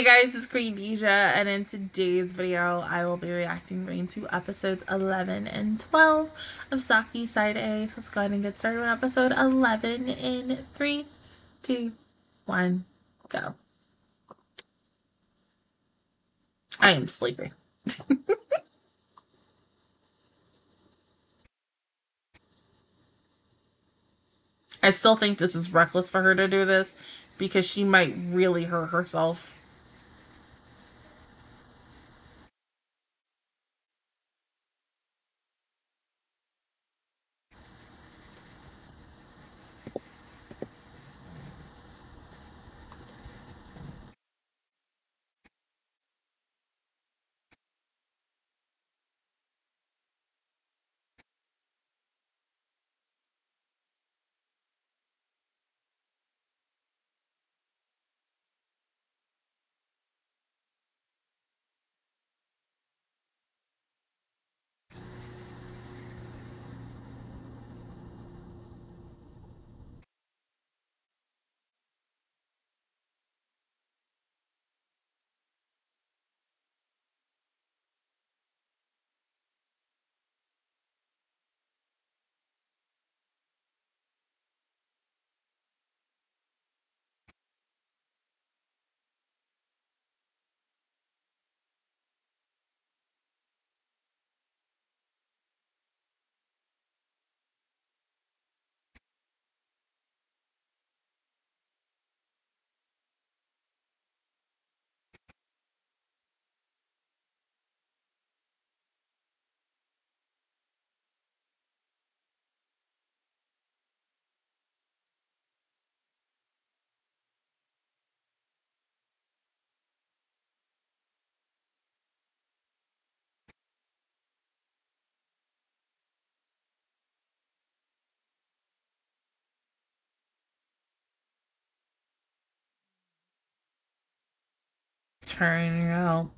Hey guys, it's Queendija, and in today's video I will be reacting to episodes 11 and 12 of Saki Side A. So let's go ahead and get started with episode 11 in 3, 2, 1, go. I am sleeping. I still think this is reckless for her to do this because she might really hurt herself. Turning out.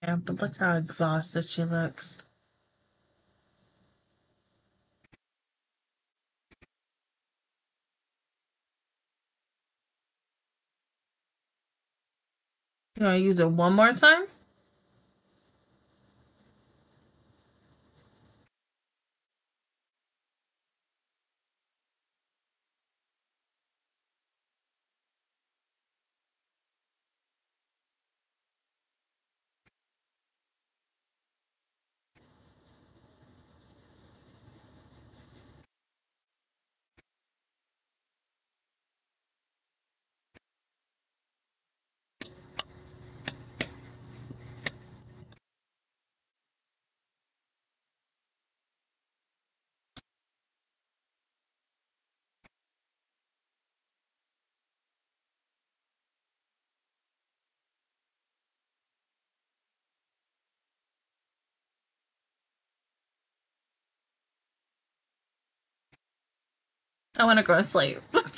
Yeah, but look how exhausted she looks. You want to use it one more time? I want to go to sleep. But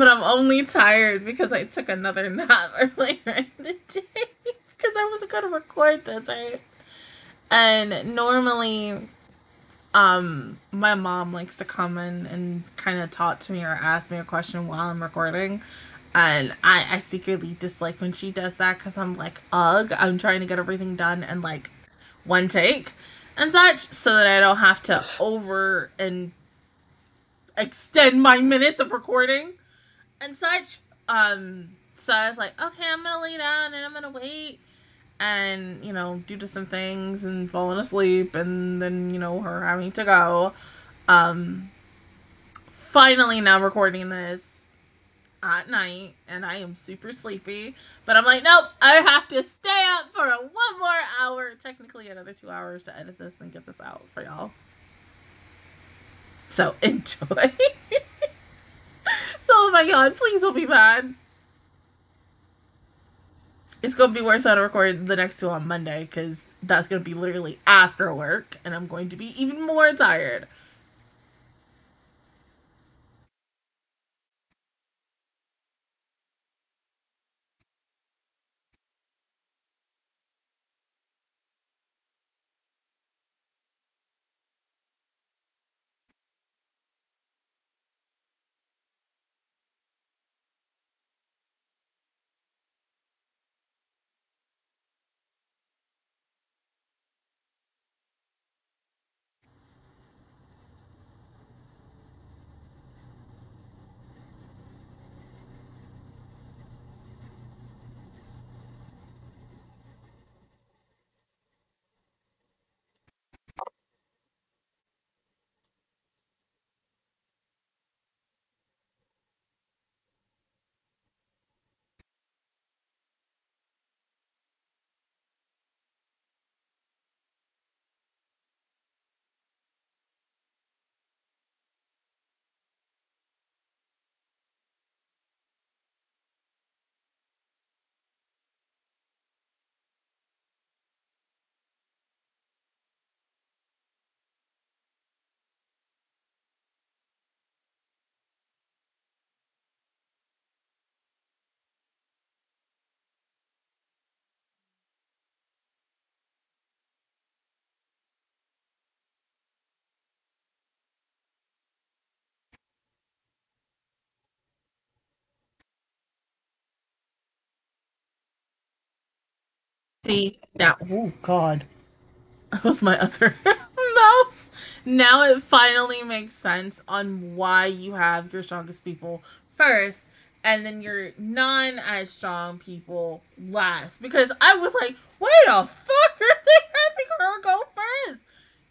I'm only tired because I took another nap earlier in the day. Because I wasn't going to record this, right? And normally, my mom likes to come in and kind of talk to me or ask me a question while I'm recording. And I secretly dislike when she does that because I'm like, ugh, I'm trying to get everything done in like one take and such, so that I don't have to over and extend my minutes of recording and such. So I was like, okay, I'm gonna lay down and I'm gonna wait. and, you know, due to some things and falling asleep and then, you know, her having to go, finally now recording this at night, and I am super sleepy, but I'm like, nope, I have to stay up for one more hour, technically another 2 hours, to edit this and get this out for y'all. So, enjoy. So, oh my god, please don't be mad. It's gonna be worse when I record the next two on Monday, because that's gonna be literally after work, and I'm going to be even more tired. Now, oh god, that was my other mouth. Now it finally makes sense on why you have your strongest people first and then your non as strong people last, because I was like, why the fuck are they having her go first?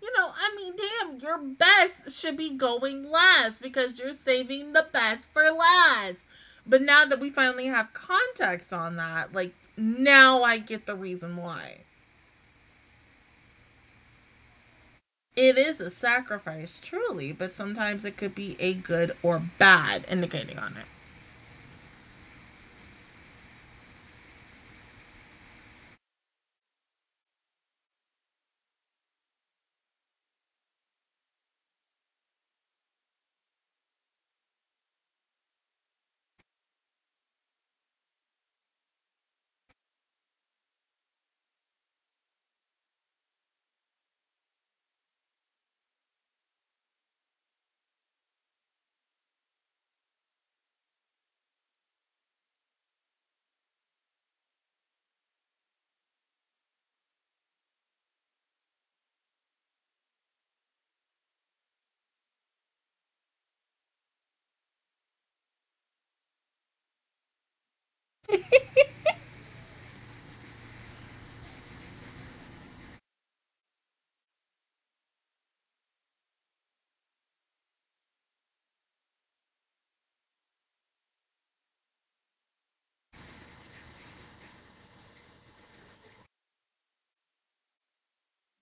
You know, I mean, damn, your best should be going last because you're saving the best for last. But now that we finally have context on that, like, now I get the reason why. It is a sacrifice, truly, but sometimes it could be a good or bad indicating on it.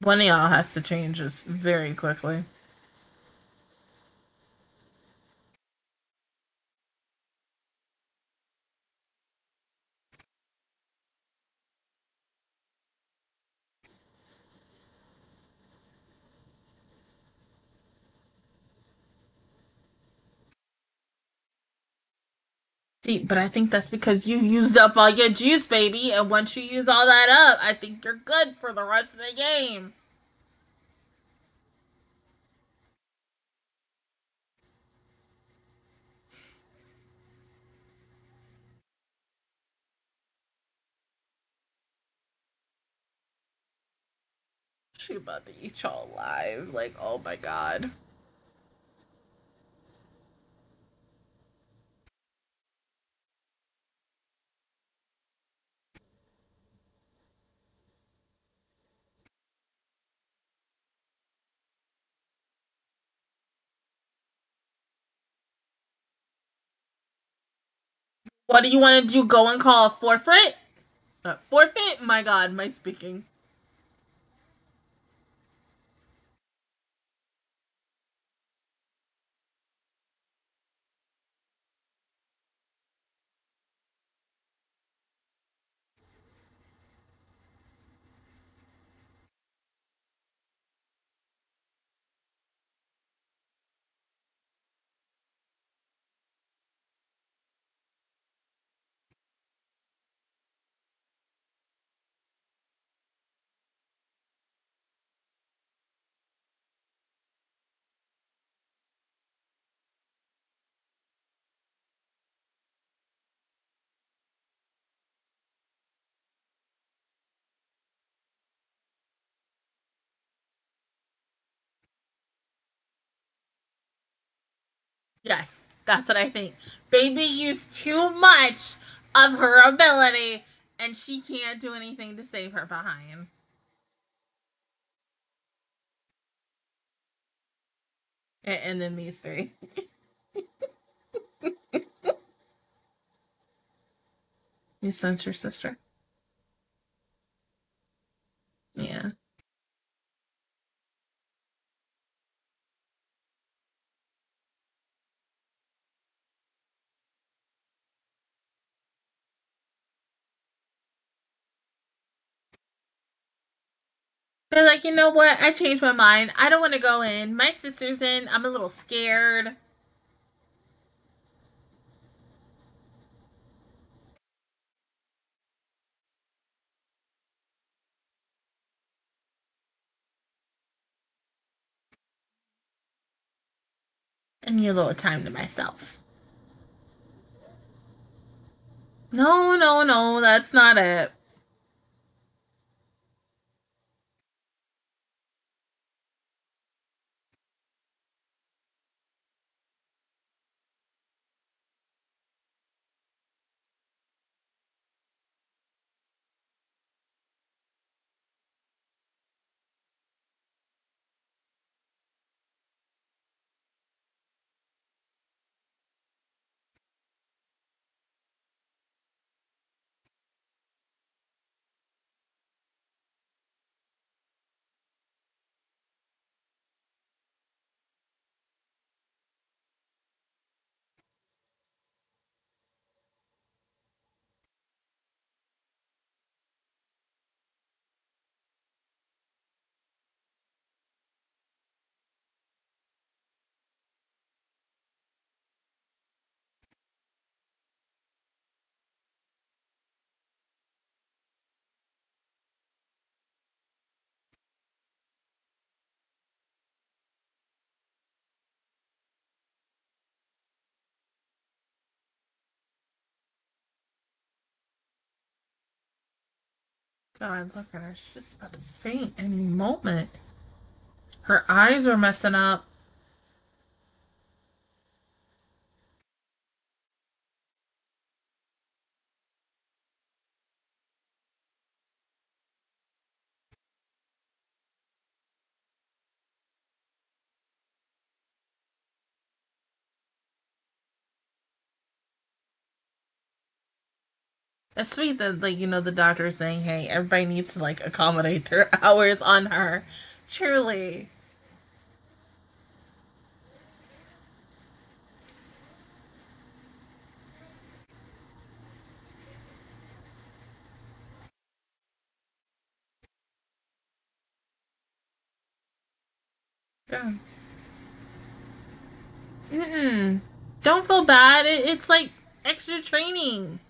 One of y'all has to change this very quickly. See, but I think that's because you used up all your juice, baby, and once you use all that up, I think you're good for the rest of the game. She about to eat y'all alive, like, oh my god. What do you want to do? Go and call a forfeit? Forfeit? My God, my speaking. Yes, that's what I think. Baby used too much of her ability, and she can't do anything to save her behind. And then these three. You sent your sister? Yeah. They're like, you know what? I changed my mind. I don't want to go in. My sister's in. I'm a little scared. I need a little time to myself. No, no, no. That's not it. God, look at her. She's just about to faint any moment. Her eyes are messing up. That's sweet that, like, you know, the doctor is saying, hey, everybody needs to, like, accommodate their hours on her. Truly. Yeah. Don't feel bad. It's, like, extra training.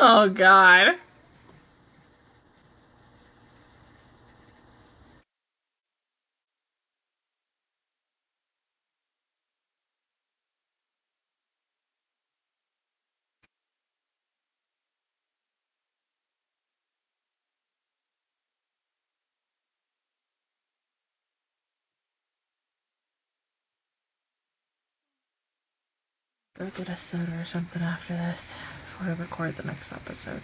Oh, God. Go get a soda or something after this. We'll record the next episode.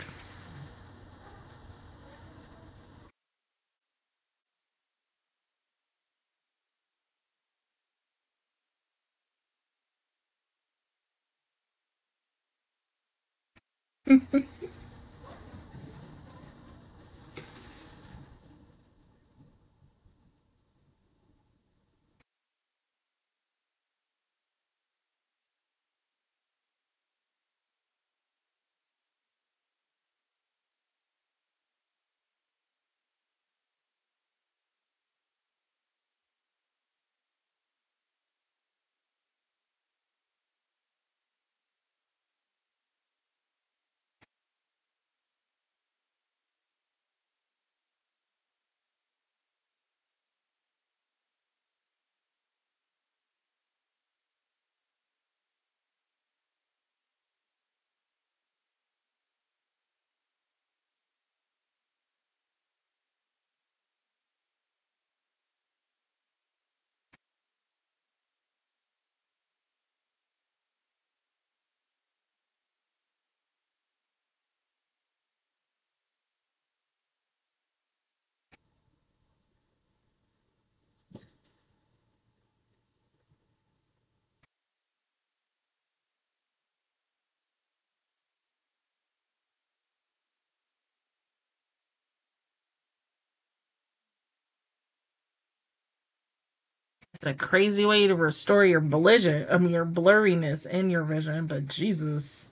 It's a crazy way to restore your your blurriness in your vision, but Jesus.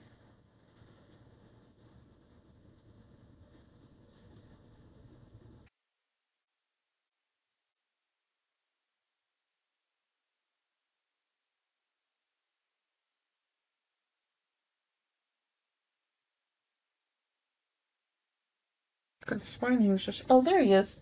Good morning, he was just, oh, there he is.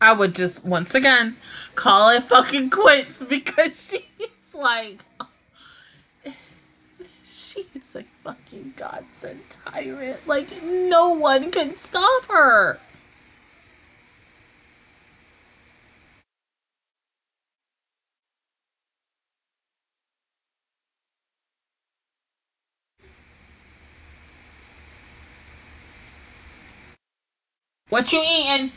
I would just, once again, call it fucking quits because she's like, she is like fucking godsend tyrant. Like, no one can stop her. What you eating?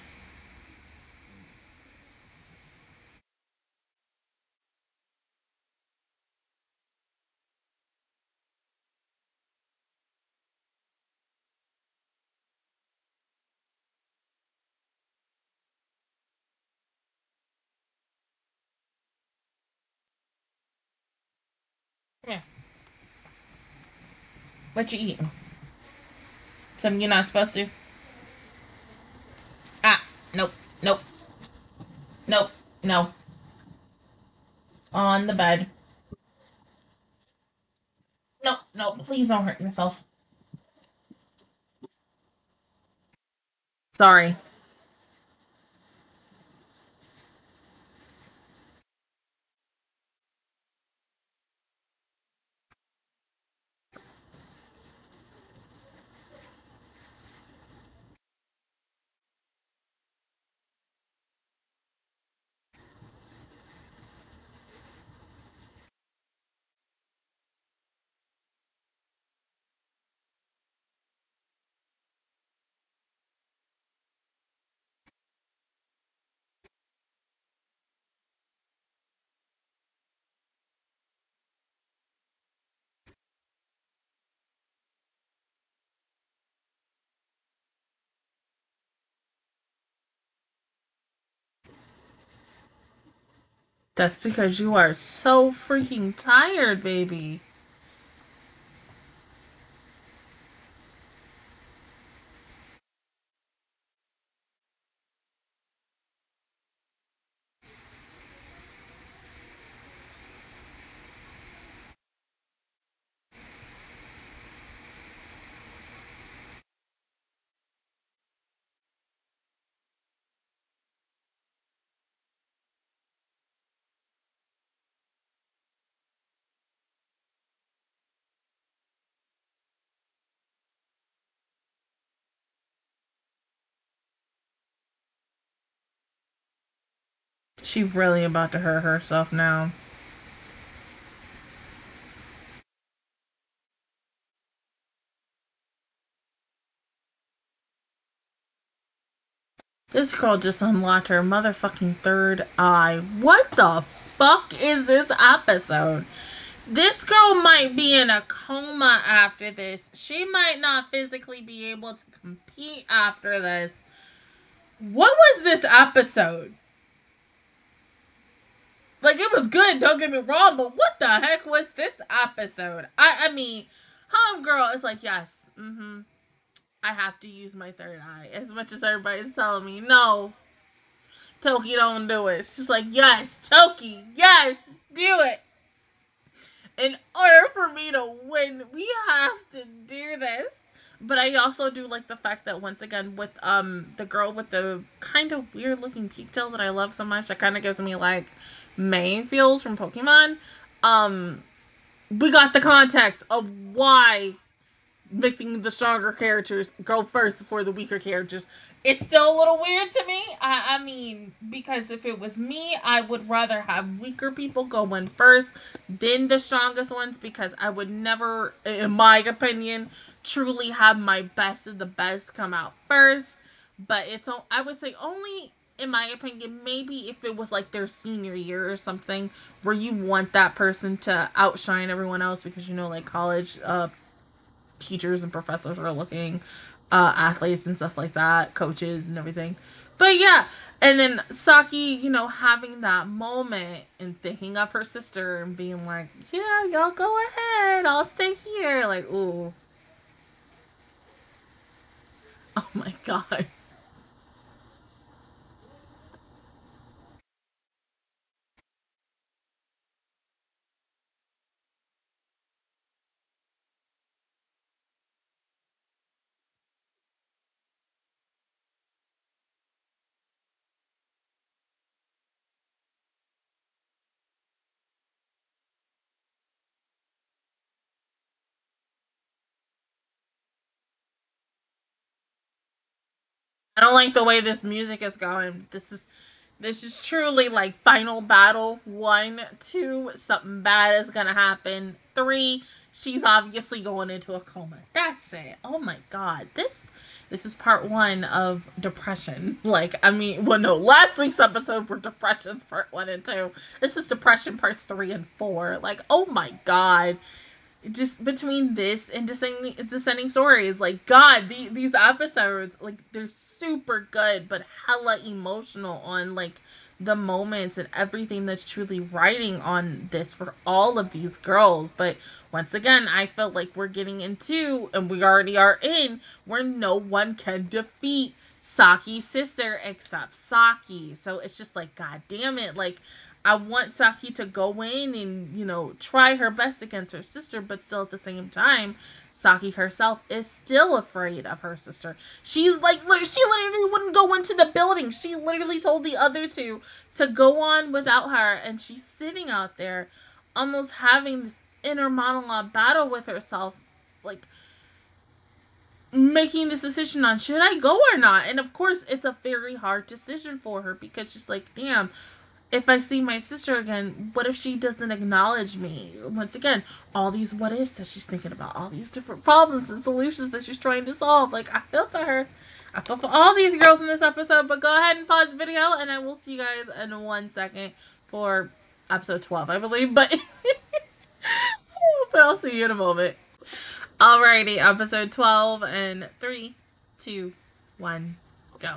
Yeah. What you eating? Something you're not supposed to? Ah, nope, nope. Nope. No. On the bed. Nope. Nope. Please don't hurt yourself. Sorry. That's because you are so freaking tired, baby. She really about to hurt herself now. This girl just unlocked her motherfucking third eye. What the fuck is this episode? This girl might be in a coma after this. She might not physically be able to compete after this. What was this episode? Like, it was good, don't get me wrong, but what the heck was this episode? I mean, homegirl is like, yes, I have to use my third eye. As much as everybody's telling me, no, Toki, don't do it. She's like, yes, Toki, yes, do it. In order for me to win, we have to do this. But I also do like the fact that, once again, with the girl with the kind of weird looking pigtail that I love so much, that kind of gives me like main feels from Pokemon. We got the context of why making the stronger characters go first before the weaker characters. It's still a little weird to me. I mean, because if it was me, I would rather have weaker people go in first than the strongest ones, because I would never, in my opinion, truly have my best of the best come out first. But it's, I would say only, in my opinion, maybe if it was like their senior year or something where you want that person to outshine everyone else, because, you know, like college teachers and professors are looking, athletes and stuff like that, coaches and everything. But yeah, and then Saki, you know, having that moment and thinking of her sister and being like, yeah, y'all go ahead, I'll stay here. Like, ooh. Oh my god. I don't like the way this music is going. This is truly like final battle. 1, 2, something bad is gonna happen. 3, she's obviously going into a coma. That's it. Oh my god. This is part 1 of depression. Like, I mean, well, no, last week's episode were depressions part 1 and 2. This is depression parts 3 and 4. Like, oh my god. Just between this and Descending Stories, like, god, these episodes, like, they're super good, but hella emotional on, like, the moments and everything that's truly riding on this for all of these girls. But once again, I felt like we're getting into, and we already are in, where no one can defeat Saki's sister except Saki. So it's just like, God damn it. Like, I want Saki to go in and, you know, try her best against her sister, but still at the same time, Saki herself is still afraid of her sister. She's like, she literally wouldn't go into the building. She literally told the other two to go on without her. And she's sitting out there almost having this inner monologue battle with herself, like making this decision on, should I go or not? And of course, it's a very hard decision for her because she's like, damn, if I see my sister again, what if she doesn't acknowledge me? Once again, all these what ifs that she's thinking about, all these different problems and solutions that she's trying to solve. Like, I feel for her. I feel for all these girls in this episode, but go ahead and pause the video and I will see you guys in 1 second for episode 12, I believe, but I'll see you in a moment. Alrighty, episode 12 and 3, 2, 1, go.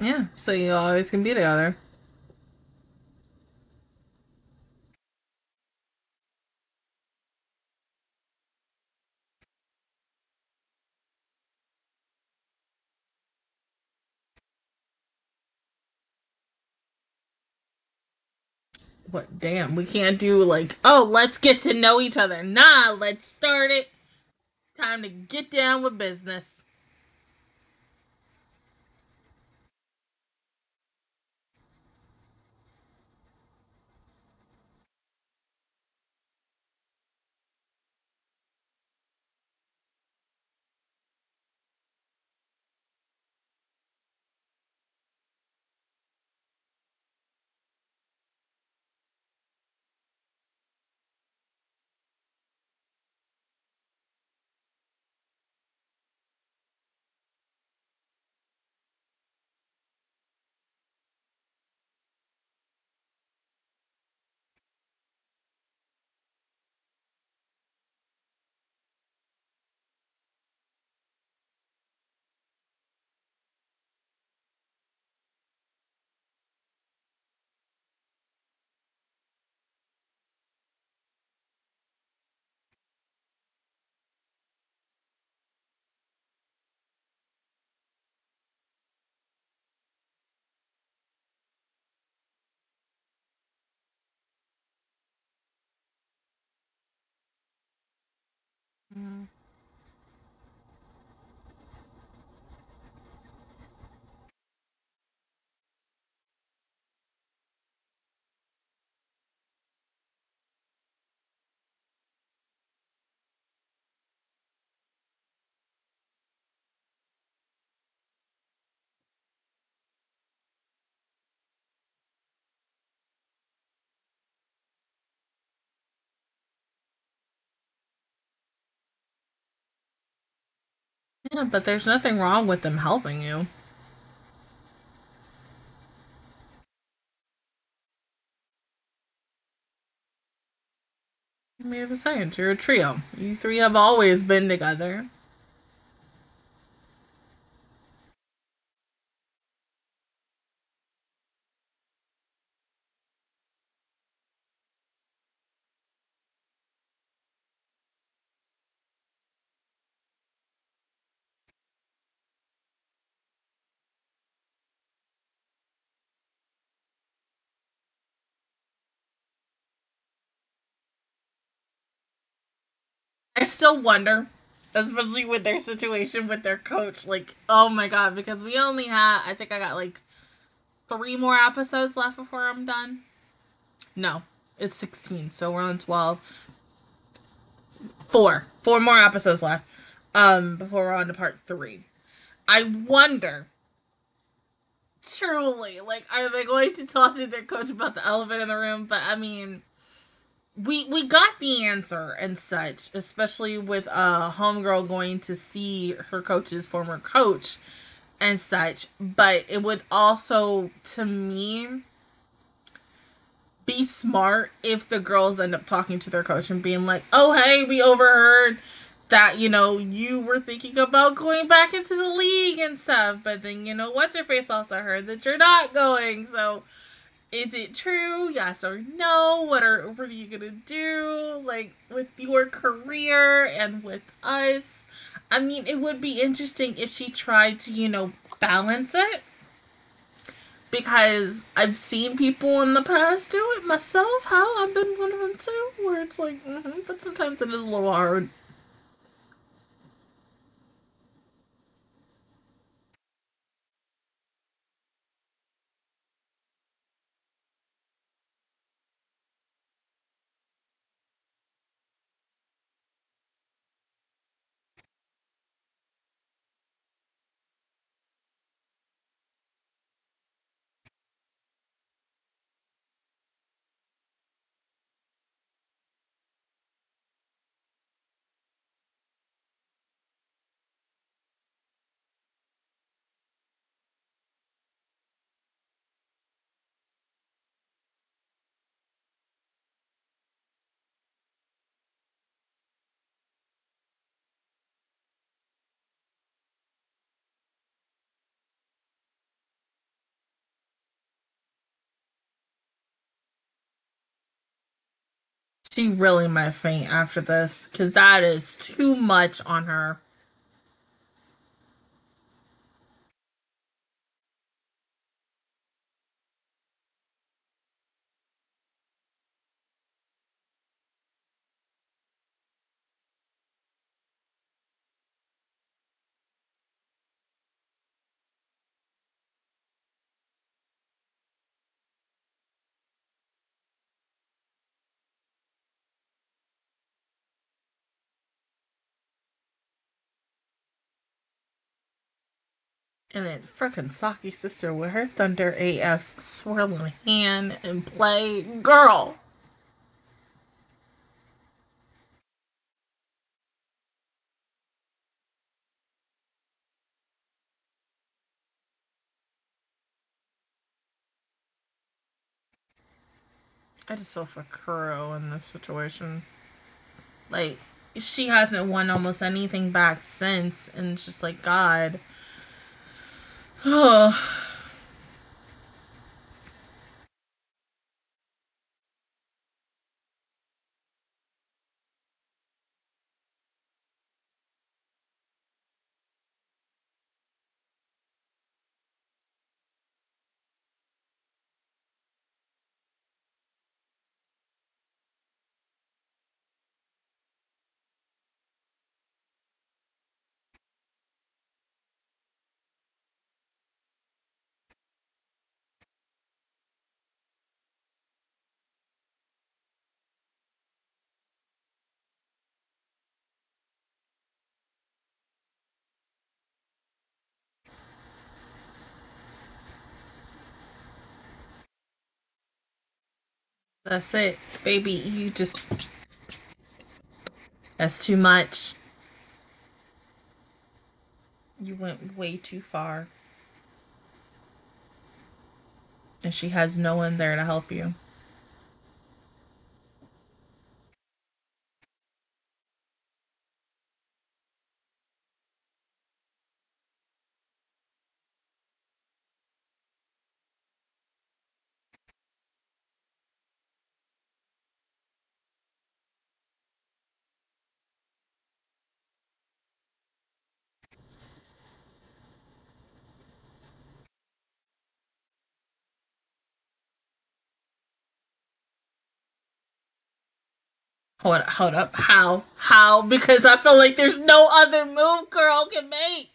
Yeah, so you always can be together. What, damn, we can't do like, oh, let's get to know each other. Nah, let's start it. Time to get down with business. Mm-hmm. Yeah, but there's nothing wrong with them helping you. I mean, I'm saying, you're a trio. You three have always been together. I still wonder especially with their situation with their coach. Like, oh my god, because we only have, I think I got like 3 more episodes left before I'm done. No, it's 16, so we're on 12. 4 more episodes left before we're on to part 3. I wonder, truly, like, are they going to talk to their coach about the elephant in the room? But, I mean, we got the answer and such, especially with homegirl going to see her coach's former coach and such. But it would also, to me, be smart if the girls end up talking to their coach and being like, oh, hey, we overheard that, you know, you were thinking about going back into the league and stuff, but then, you know, what's-her-face also heard that you're not going, so is it true? Yes or no? What are you gonna do, like, with your career and with us? I mean, it would be interesting if she tried to, you know, balance it, because I've seen people in the past do it myself. Hell, I've been one of them too, where it's like, but sometimes it is a little hard. She really might faint after this, because that is too much on her. And then frickin' Saki's sister with her Thunder AF swirling hand and play. Girl! I just feel for Kuro in this situation. Like, she hasn't won almost anything back since, and it's just like, God. Oh. That's it, baby. You just, that's too much. You went way too far. And she has no one there to help you. Hold up. How? Because I feel like there's no other move Kuro can make.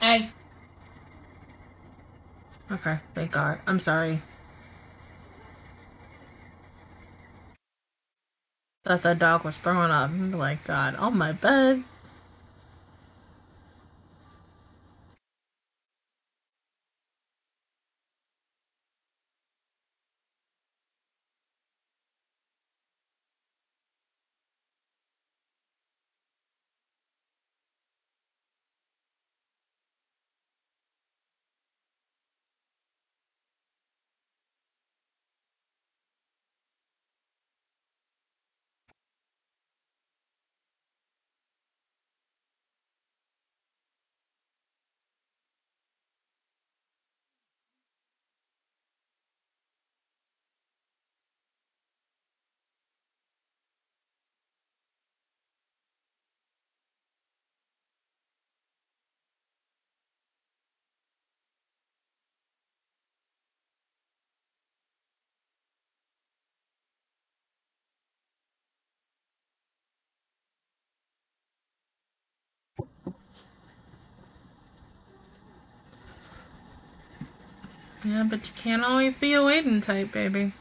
Hey. Okay, thank God. I'm sorry. Thought that dog was throwing up. I'm like, God, on my bed. Yeah, but you can't always be a waiting type, baby.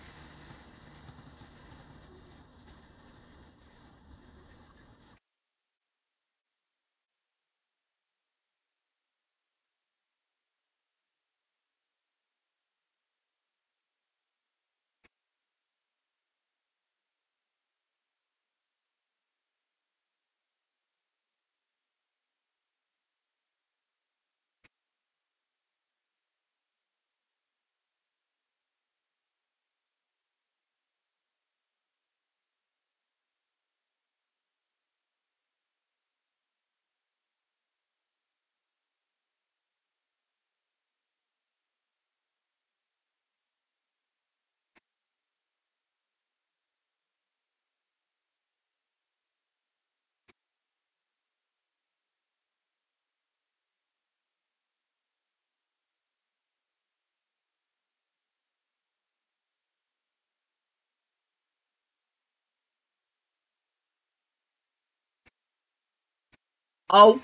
Oh.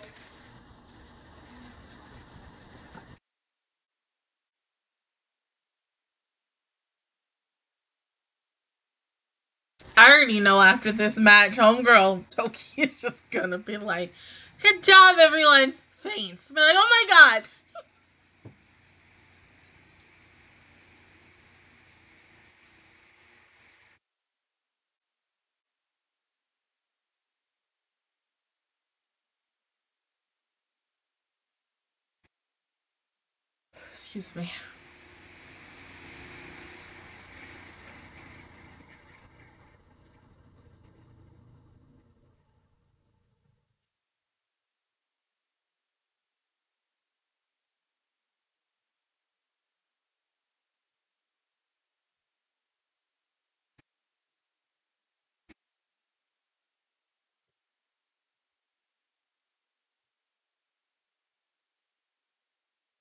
I already know after this match, homegirl Toki is just gonna be like, good job, everyone. Faints. Be like, oh my God. Excuse me.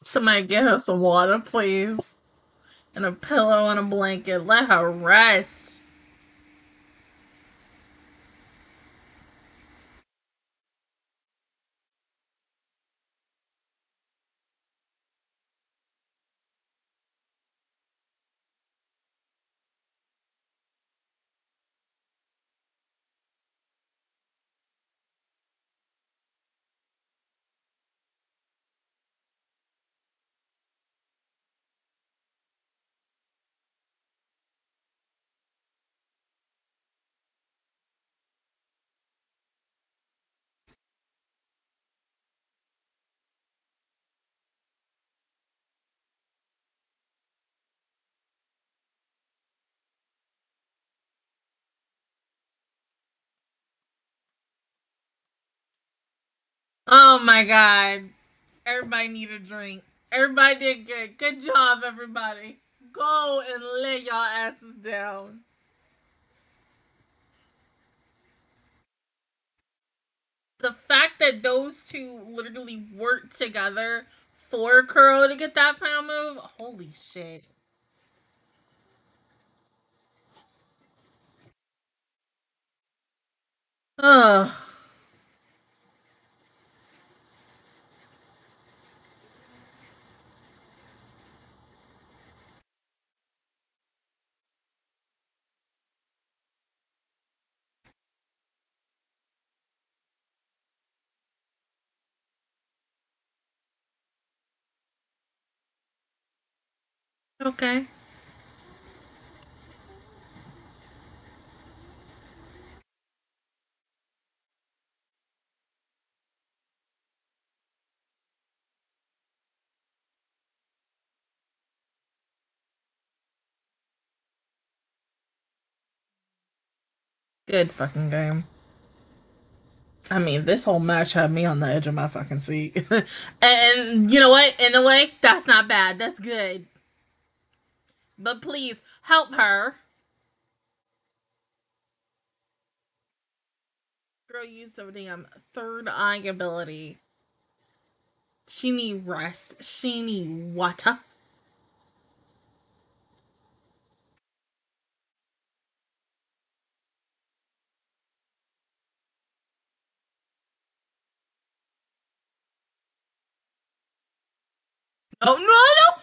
Somebody get her some water, please. And a pillow and a blanket. Let her rest. Oh my God. Everybody need a drink. Everybody did good. Good job, everybody. Go and lay y'all asses down. The fact that those two literally worked together for Kuro to get that final move, holy shit. Ugh. Okay. Good fucking game. I mean, this whole match had me on the edge of my fucking seat. And you know what? In a way, that's not bad. That's good. But please, help her. Girl used her damn third eye ability. She need rest. She need water. Oh, no, no!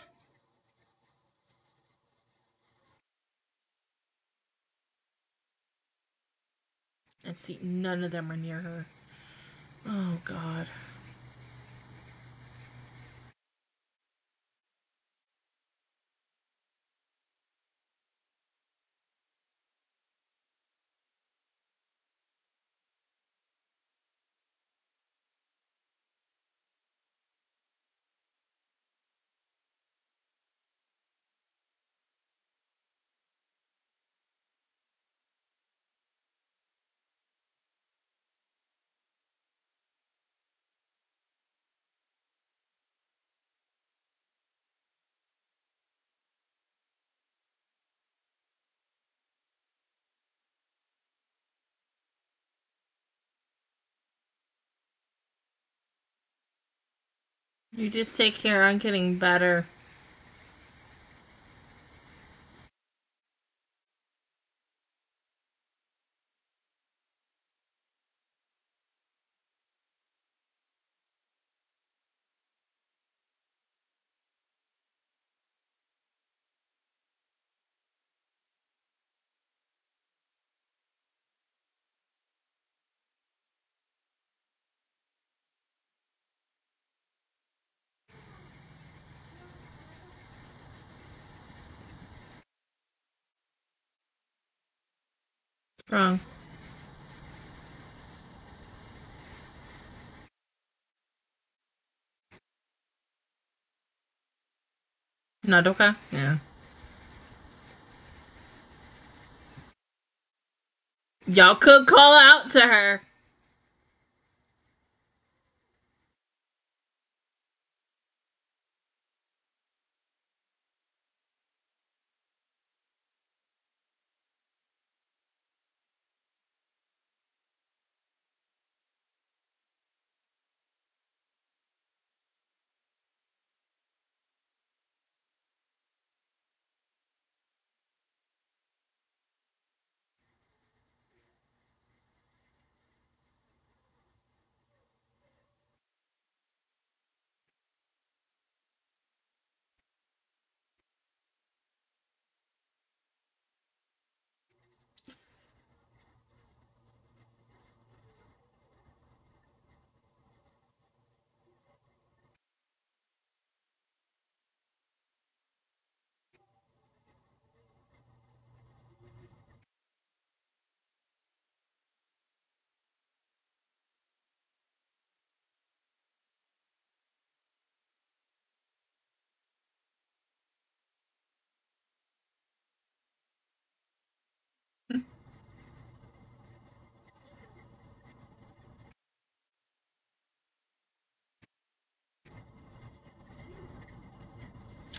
And see, none of them are near her. Oh, God. You just take care, I'm getting better. Wrong. Nodoka? Yeah. Y'all could call out to her.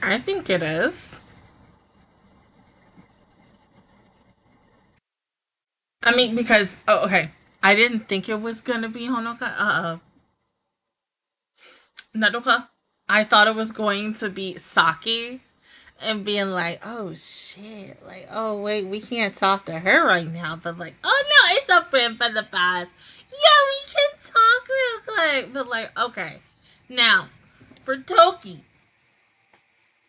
I think it is. I mean, because, oh, okay. I didn't think it was gonna be Honoka, Nodoka. I thought it was going to be Saki and being like, oh shit, like, oh wait, we can't talk to her right now, but like, oh no, it's a friend for the past. Yeah, we can talk real quick, but like, okay. Now, for Toki.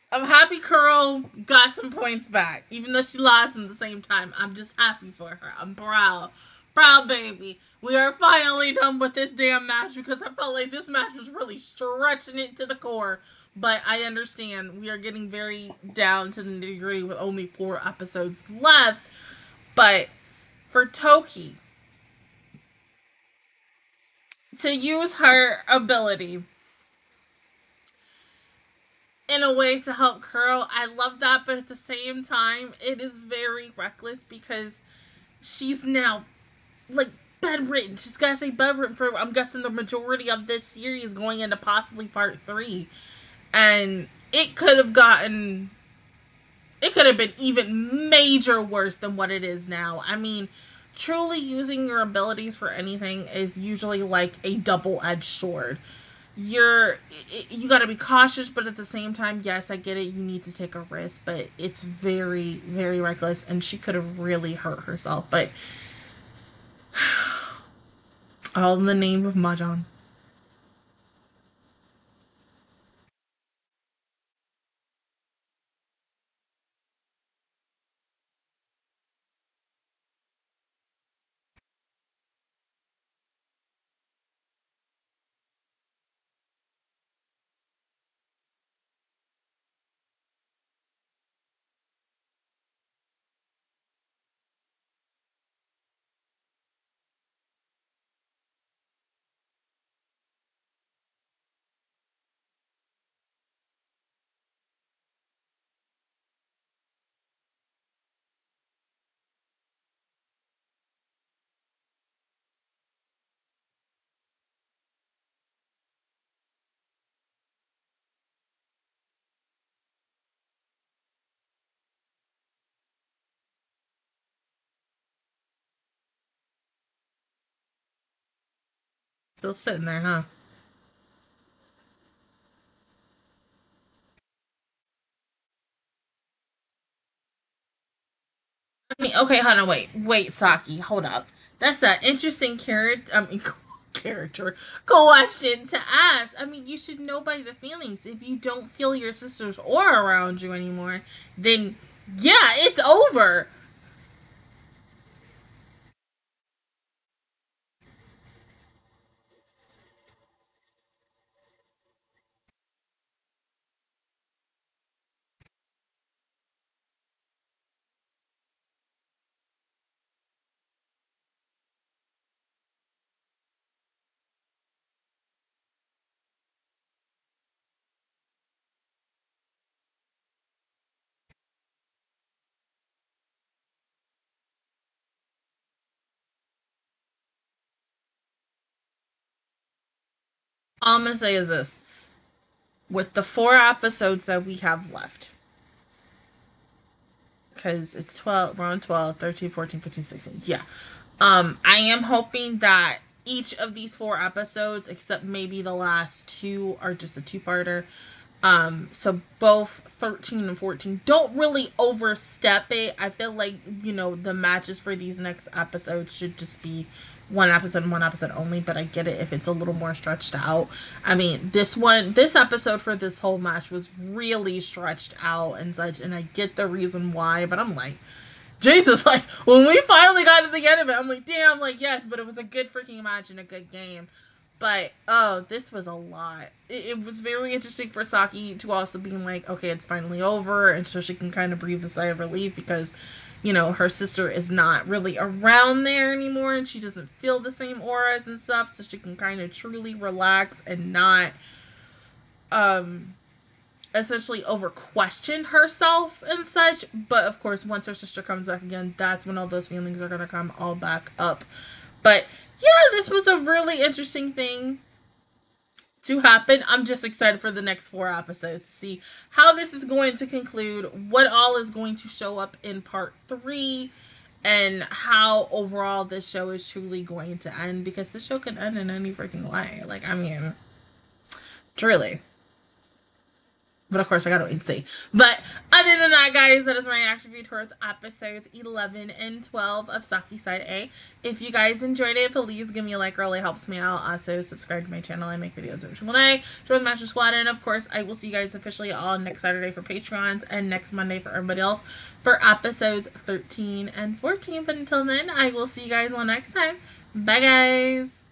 I'm happy Kuro got some points back, even though she lost at the same time. I'm just happy for her. I'm proud. Proud, baby. We are finally done with this damn match because I felt like this match was really stretching it to the core. But I understand we are getting very down to the nitty-gritty with only 4 episodes left. But for Toki, to use her ability in a way to help Kuro, I love that, but at the same time, it is very reckless because she's now, like, bedridden. She's gotta stay bedridden for, I'm guessing, the majority of this series going into possibly part 3. And it could have gotten, it could have been even major worse than what it is now. I mean, truly using your abilities for anything is usually like a double-edged sword. You got to be cautious, but at the same time, yes, I get it, you need to take a risk, but it's very, very reckless, and she could have really hurt herself, but all in the name of Mahjong. Still sitting there, huh? I mean, okay, hold on, wait, Saki, hold up. That's an interesting question to ask. I mean, you should know by the feelings. If you don't feel your sister's aura around you anymore, then yeah, it's over. all I'm going to say is this. With the 4 episodes that we have left, because it's 12, we're on 12, 13, 14, 15, 16, yeah. I am hoping that each of these 4 episodes, except maybe the last 2, are just a 2-parter. So both 13 and 14 don't really overstep it. I feel like, you know, the matches for these next episodes should just be 1 episode and 1 episode only, but I get it if it's a little more stretched out. I mean, this episode for this whole match was really stretched out and such, and I get the reason why, but I'm like, Jesus, like, when we finally got to the end of it, I'm like, damn, like, yes, but it was a good freaking match and a good game. But, oh, this was a lot. It was very interesting for Saki to also being like, okay, it's finally over. And so she can kind of breathe a sigh of relief because, you know, her sister is not really around there anymore. And she doesn't feel the same auras and stuff. So she can kind of truly relax and not essentially over-question herself and such. But, of course, once her sister comes back again, that's when all those feelings are going to come all back up. But yeah, this was a really interesting thing to happen. I'm just excited for the next 4 episodes to see how this is going to conclude, what all is going to show up in part 3, and how overall this show is truly going to end, because this show can end in any freaking way. Like, I mean, truly. But of course, I gotta wait and see. But other than that, guys, that is my reaction view towards episodes 11 and 12 of Saki Side A. If you guys enjoyed it, please give me a like. It really helps me out. Also, subscribe to my channel. I make videos every single day. Join the Master Squad. And of course, I will see you guys officially all next Saturday for Patreons and next Monday for everybody else for episodes 13 and 14. But until then, I will see you guys all next time. Bye, guys.